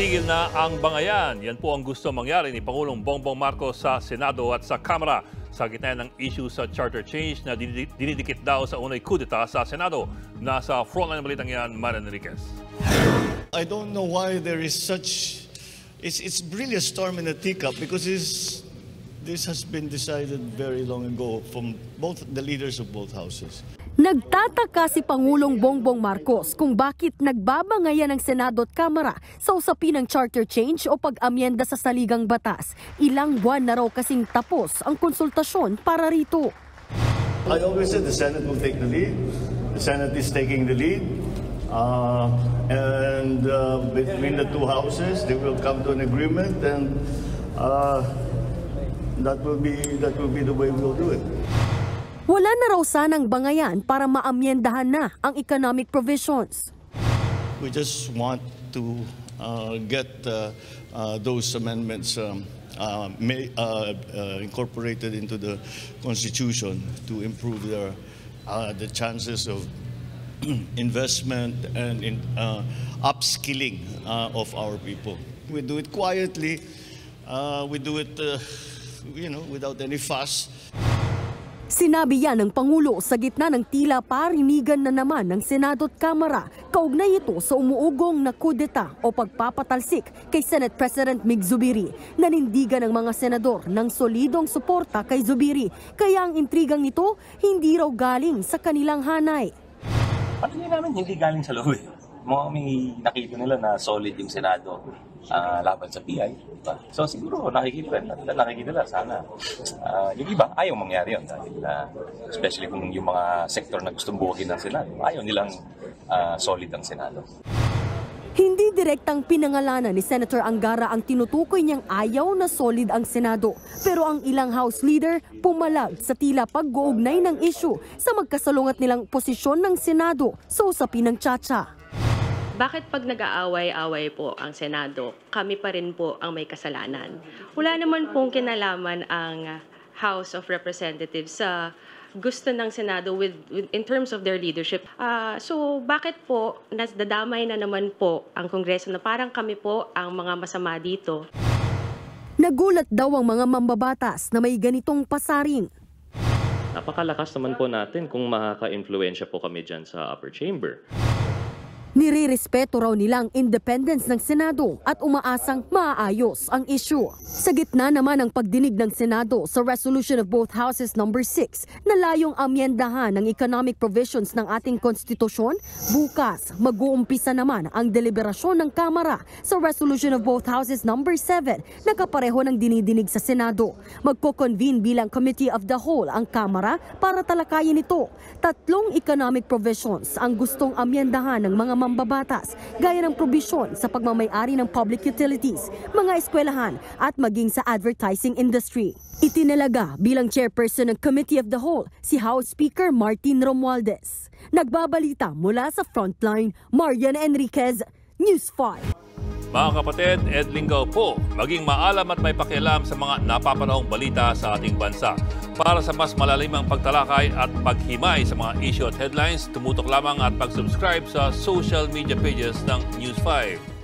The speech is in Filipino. Tumigil na ang bangayan. Yan po ang gusto mangyari ni Pangulong Bongbong Marcos sa Senado at sa Kamara sa gitna ng issue sa charter change na dinidikit daw sa unay kudeta sa Senado. Nasa frontline balitang yan, Marian Enriquez. I don't know why there is such... It's really a storm in a teacup because this has been decided very long ago from both the leaders of both houses. Nagtataka si Pangulong Bongbong Marcos kung bakit nagbabangayan ng Senado at Kamara sa usapin ng charter change o pag-amyenda sa saligang batas. Ilang buwan na raw kasing tapos ang konsultasyon para rito. I always said the Senate will take the lead. The Senate is taking the lead. And between the two houses, they will come to an agreement and that will be the way we will do it. Wala na raw sanang bangayan para maamyendahan na ang economic provisions. We just want to get those amendments incorporated into the Constitution to improve the chances of investment and upskilling of our people. We do it quietly. We do it, without any fuss. Sinabi yan ng Pangulo sa gitna ng tila parinigan na naman ng Senado at Kamara. Kaugnay ito sa umuugong na kudeta o pagpapatalsik kay Senate President Meg Zubiri. Nanindigan ng mga senador ng solidong suporta kay Zubiri. Kaya ang intrigang ito hindi raw galing sa kanilang hanay. Patingin namin hindi galing sa loob. May nakita nila na solid yung Senado laban sa PI. So siguro nakikita nila sana. Yung iba, ayaw mangyari yun. Dahil, especially kung yung mga sektor na gustong buwagin ng Senado, ayaw nilang solid ang Senado. Hindi direktang pinangalanan ni Senator Angara ang tinutukoy niyang ayaw na solid ang Senado. Pero ang ilang House leader pumalag sa tila pag-uugnay ng issue sa magkasalungat nilang posisyon ng Senado sa usapin ng cha-cha. Bakit pag nag-aaway-away po ang Senado, kami pa rin po ang may kasalanan? Wala naman pong kinalaman ang House of Representatives sa gusto ng Senado in terms of their leadership. So bakit po nadadamay na naman po ang Kongreso na parang kami po ang mga masama dito? Nagulat daw ang mga mambabatas na may ganitong pasaring. Napakalakas naman po natin kung makaka-influensya po kami dyan sa upper chamber. Nirirespeto raw nilang independence ng Senado at umaasang maaayos ang issue. Sa gitna naman ng pagdinig ng Senado sa Resolution of Both Houses No. 6 na layong amyendahan ng economic provisions ng ating konstitusyon, bukas mag-uumpisa naman ang deliberasyon ng Kamara sa Resolution of Both Houses No. 7 na kapareho ng dinidinig sa Senado. Magko-convene bilang Committee of the Whole ang Kamara para talakayin ito. Tatlong economic provisions ang gustong amyendahan ng mga mambabatas, gaya ng probisyon sa pagmamayari ng public utilities, mga eskwelahan at maging sa advertising industry. Itinalaga bilang chairperson ng Committee of the Whole si House Speaker Martin Romualdez. Nagbabalita mula sa Frontline, Marian Enriquez, News 5. Mga kapatid, Ed Linggao po, maging maalam at may pakialam sa mga napapanahong balita sa ating bansa. Para sa mas malalimang pagtalakay at paghimay sa mga issue at headlines, tumutok lamang at pag-subscribe sa social media pages ng News 5.